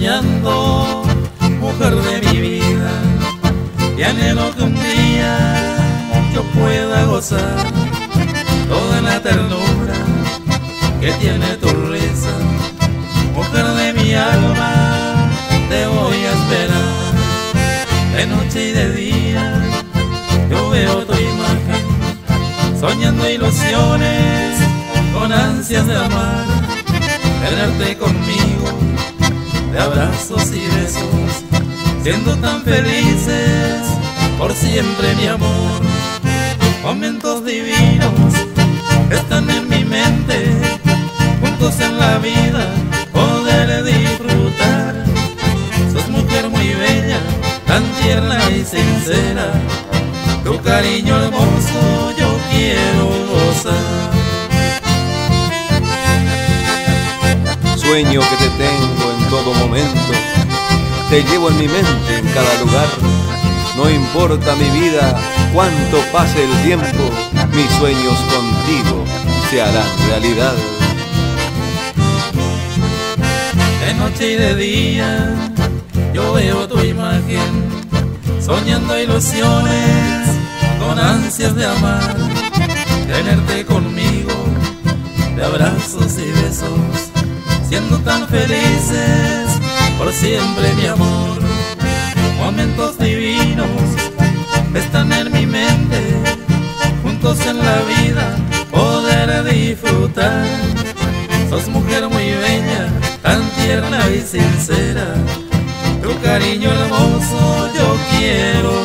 soñando, mujer de mi vida, y anhelo que un día yo pueda gozar toda la ternura que tiene tu risa. Mujer de mi alma, te voy a esperar, de noche y de día yo veo tu imagen, soñando ilusiones con ansias de amar, tenerte conmigo de abrazos y besos, siendo tan felices por siempre, mi amor. Momentos divinos están en mi mente, juntos en la vida poder disfrutar. Sos mujer muy bella, tan tierna y sincera, tu cariño hermoso yo quiero gozar. Sueño que te tengo en todo momento, te llevo en mi mente en cada lugar. No importa mi vida, cuánto pase el tiempo, mis sueños contigo se harán realidad. De noche y de día yo veo tu imagen, soñando ilusiones con ansias de amar, tenerte conmigo de abrazos y besos, siendo tan felices por siempre, mi amor. Momentos divinos están en mi mente, juntos en la vida poder disfrutar. Sos mujer muy bella, tan tierna y sincera, tu cariño hermoso yo quiero